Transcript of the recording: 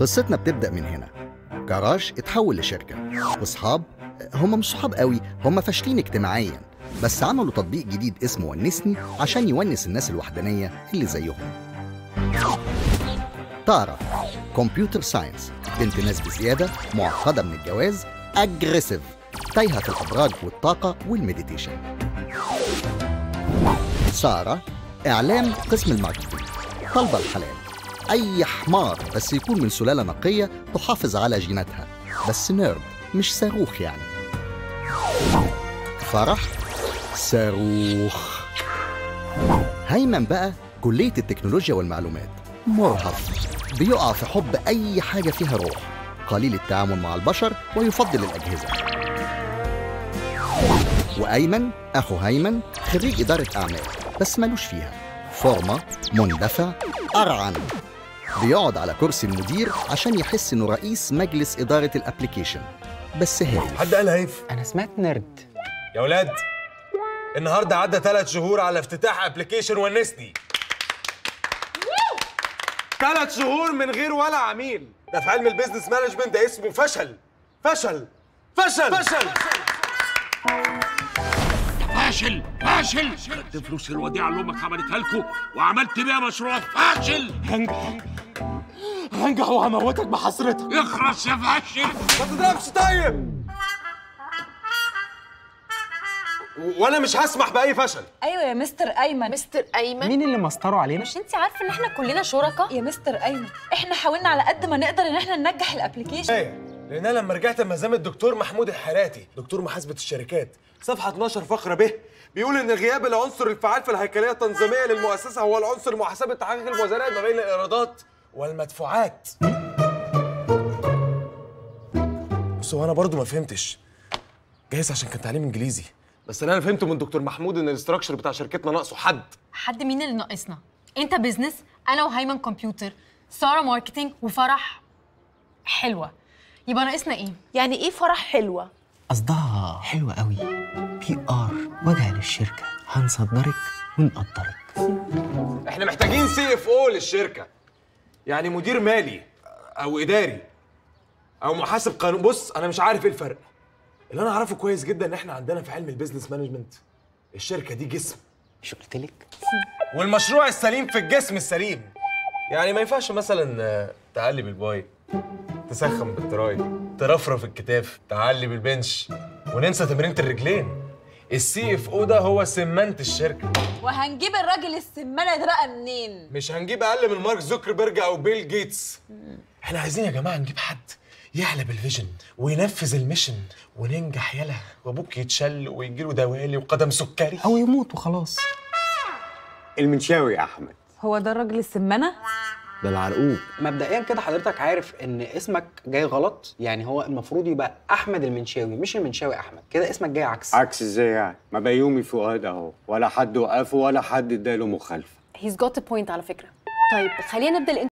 قصتنا بتبدأ من هنا. جراج اتحول لشركة واصحاب، هم مش صحاب قوي، هم فاشلين اجتماعيا، بس عملوا تطبيق جديد اسمه ونسني عشان يونس الناس الوحدانية اللي زيهم. طاره كمبيوتر ساينس، بنت ناس بزيادة، معقدة من الجواز، اجريسيف، تايهة في الأبراج والطاقة والميديتيشن. سارة إعلام، قسم الماركتينج، طالبة الحلال، أي حمار بس يكون من سلالة نقية تحافظ على جيناتها، بس نيرد مش صاروخ يعني. فرح صاروخ. هيمن بقى كلية التكنولوجيا والمعلومات، مرهف، بيقع في حب أي حاجة فيها روح، قليل التعامل مع البشر ويفضل الأجهزة. وأيمن أخو هيمن، خريج إدارة أعمال بس مالوش فيها، فورمة، مندفع، أرعن، بيقعد على كرسي المدير عشان يحس إنه رئيس مجلس إدارة الأبليكيشن، بس هايف. حد قال هايف؟ أنا سمعت نيرد. يا ولاد، النهارده عدى 3 شهور على افتتاح أبليكيشن ونسني. 3 شهور من غير ولا عميل، ده في علم البيزنس مانجمنت ده اسمه فشل فشل فشل فشل فاشل فاشل. خدت فلوس الوديعة اللي أمك عملتها لكم وعملت بيها مشروع فاشل. هنجح وهموتك بحسرتك. اخرس يا فاشل، ما تضربش. طيب وانا مش هسمح باي فشل. ايوه يا مستر ايمن. مستر ايمن مين اللي مسطره علينا؟ مش انت عارفه ان احنا كلنا شركاء يا مستر ايمن؟ احنا حاولنا على قد ما نقدر ان احنا ننجح الابلكيشن. ايه لان انا لما رجعت مزام الدكتور محمود الحراتي، دكتور محاسبه الشركات، صفحه 12 فقره ب، بيقول ان غياب العنصر الفعال في الهيكليه التنظيميه للمؤسسه هو العنصر محاسبه تحقيق الموازنات ما بين الايرادات والمدفوعات. بس انا برضو ما فهمتش، جايز عشان كان تعليم انجليزي، بس انا فهمته من دكتور محمود ان الاستراكشر بتاع شركتنا ناقصه حد. مين اللي ناقصنا؟ انت بزنس، انا وهيمن كمبيوتر، ساره ماركتينج، وفرح حلوه. يبقى ناقصنا ايه؟ يعني ايه فرح حلوه؟ قصدها حلوه قوي، بي ار، وجع للشركه، هنصدرك ونقدرك. احنا محتاجين CFO للشركه، يعني مدير مالي او اداري او محاسب قانون. بص انا مش عارف ايه الفرق، اللي انا اعرفه كويس جدا ان احنا عندنا في علم البيزنس مانجمنت الشركه دي جسم. مش قلتلك؟ والمشروع السليم في الجسم السليم، يعني ما ينفعش مثلا تعلي بالباي، تسخن بالتراي، ترفرف الكتاف، تعلي بالبنش، وننسى تمرينه الرجلين. الCFO ده هو سمنت الشركه. وهنجيب الراجل السمانه ده بقى منين؟ مش هنجيب اقل من مارك زوكربرج او بيل جيتس. احنا عايزين يا جماعه نجيب حد يعلى بالفيجن وينفذ الميشن وننجح. يلا وابوك يتشل ويجيله دوالي وقدم سكري او يموت وخلاص. المنشاوي يا احمد هو ده الراجل السمانه؟ ده العرقوب. مبدئيا كده حضرتك عارف ان اسمك جاي غلط، يعني هو المفروض يبقى احمد المنشاوي مش المنشاوي احمد، كده اسمك جاي عكس. عكس ازاي يعني؟ ما بيومي فؤاد اهو، ولا حد وقفه ولا حد اداله مخالفه. هيز جوت بوينت على فكره. طيب خلينا نبدا